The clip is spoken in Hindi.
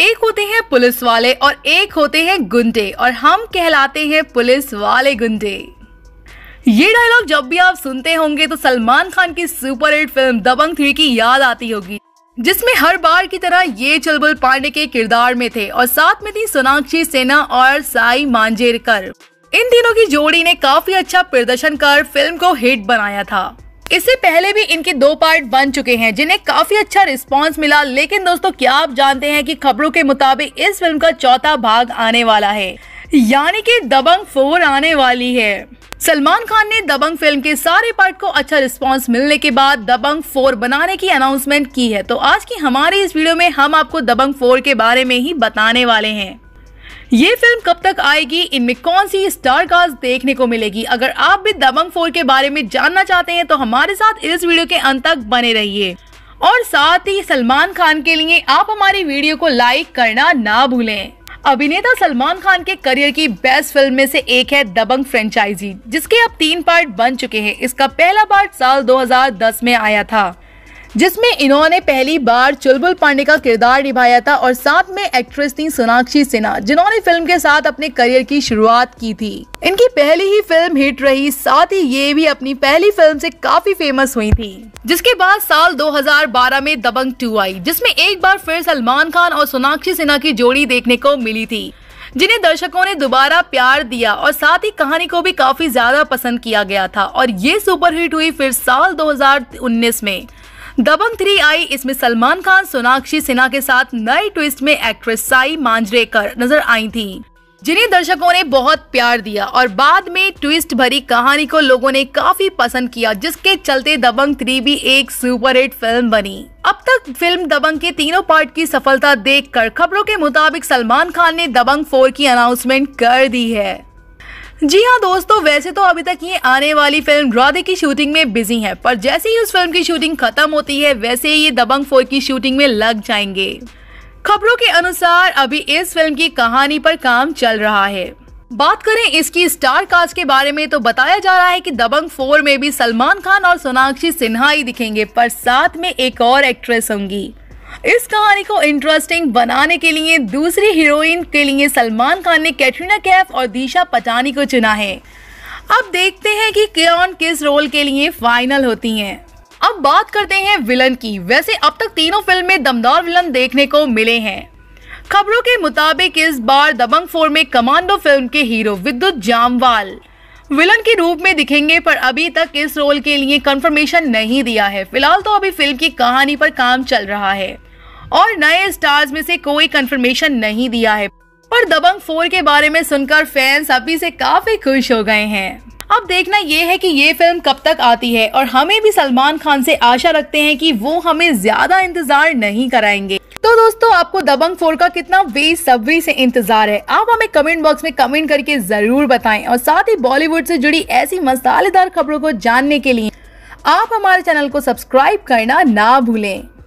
एक होते हैं पुलिस वाले और एक होते हैं गुंडे, और हम कहलाते हैं पुलिस वाले गुंडे। ये डायलॉग जब भी आप सुनते होंगे तो सलमान खान की सुपरहिट फिल्म दबंग 3 की याद आती होगी, जिसमें हर बार की तरह ये चुलबुल पांडे के किरदार में थे और साथ में थी सोनाक्षी सिन्हा और साई मांजरेकर। इन तीनों की जोड़ी ने काफी अच्छा प्रदर्शन कर फिल्म को हिट बनाया था। इससे पहले भी इनके 2 पार्ट बन चुके हैं जिन्हें काफी अच्छा रिस्पांस मिला, लेकिन दोस्तों क्या आप जानते हैं कि खबरों के मुताबिक इस फिल्म का 4था भाग आने वाला है, यानी कि दबंग 4 आने वाली है। सलमान खान ने दबंग फिल्म के सारे पार्ट को अच्छा रिस्पांस मिलने के बाद दबंग 4 बनाने की अनाउंसमेंट की है। तो आज की हमारी इस वीडियो में हम आपको दबंग 4 के बारे में ही बताने वाले हैं। ये फिल्म कब तक आएगी, इनमें कौन सी स्टार कास्ट देखने को मिलेगी। अगर आप भी दबंग 4 के बारे में जानना चाहते हैं तो हमारे साथ इस वीडियो के अंत तक बने रहिए, और साथ ही सलमान खान के लिए आप हमारी वीडियो को लाइक करना ना भूलें। अभिनेता सलमान खान के करियर की बेस्ट फिल्म में से एक है दबंग फ्रेंचाइजी, जिसके अब 3 पार्ट बन चुके हैं। इसका पहला पार्ट साल 2010 में आया था, जिसमें इन्होंने पहली बार चुलबुल पांडे का किरदार निभाया था, और साथ में एक्ट्रेस थी सोनाक्षी सिन्हा, जिन्होंने फिल्म के साथ अपने करियर की शुरुआत की थी। इनकी पहली ही फिल्म हिट रही, साथ ही ये भी अपनी पहली फिल्म से काफी फेमस हुई थी। जिसके बाद साल 2012 में दबंग 2 आई, जिसमें एक बार फिर सलमान खान और सोनाक्षी सिन्हा की जोड़ी देखने को मिली थी, जिन्हें दर्शकों ने दोबारा प्यार दिया और साथ ही कहानी को भी काफी ज्यादा पसंद किया गया था, और ये सुपरहिट हुई। फिर साल 2019 में दबंग 3 आई, इसमें सलमान खान सोनाक्षी सिन्हा के साथ नए ट्विस्ट में एक्ट्रेस साई मांजरेकर नजर आई थी, जिन्हें दर्शकों ने बहुत प्यार दिया, और बाद में ट्विस्ट भरी कहानी को लोगों ने काफी पसंद किया, जिसके चलते दबंग 3 भी एक सुपरहिट फिल्म बनी। अब तक फिल्म दबंग के तीनों पार्ट की सफलता देखकर खबरों के मुताबिक सलमान खान ने दबंग 4 की अनाउंसमेंट कर दी है। जी हाँ दोस्तों, वैसे तो अभी तक ये आने वाली फिल्म राधे की शूटिंग में बिजी है, पर जैसे ही उस फिल्म की शूटिंग खत्म होती है वैसे ही ये दबंग 4 की शूटिंग में लग जाएंगे। खबरों के अनुसार अभी इस फिल्म की कहानी पर काम चल रहा है। बात करें इसकी स्टार कास्ट के बारे में तो बताया जा रहा है कि दबंग 4 में भी सलमान खान और सोनाक्षी सिन्हा ही दिखेंगे, पर साथ में एक और एक्ट्रेस होंगी। इस कहानी को इंटरेस्टिंग बनाने के लिए दूसरी हीरोइन के लिए सलमान खान ने कैटरीना कैफ और दिशा पटानी को चुना है। अब देखते हैं कि कौन किस रोल के लिए फाइनल होती हैं। अब बात करते हैं विलन की। वैसे अब तक तीनों फिल्म में दमदार विलन देखने को मिले हैं। खबरों के मुताबिक इस बार दबंग 4 में कमांडो फिल्म के हीरो विद्युत जामवाल विलन के रूप में दिखेंगे, पर अभी तक इस रोल के लिए कंफर्मेशन नहीं दिया है। फिलहाल तो अभी फिल्म की कहानी पर काम चल रहा है और नए स्टार्स में से कोई कंफर्मेशन नहीं दिया है, पर दबंग 4 के बारे में सुनकर फैंस अभी से काफी खुश हो गए हैं। अब देखना यह है कि ये फिल्म कब तक आती है, और हमें भी सलमान खान से आशा रखते हैं कि वो हमें ज्यादा इंतजार नहीं कराएंगे। तो दोस्तों, आपको दबंग 4 का कितना बेसब्री से इंतजार है, आप हमें कमेंट बॉक्स में कमेंट करके जरूर बताएं, और साथ ही बॉलीवुड से जुड़ी ऐसी मसालेदार खबरों को जानने के लिए आप हमारे चैनल को सब्सक्राइब करना ना भूलें।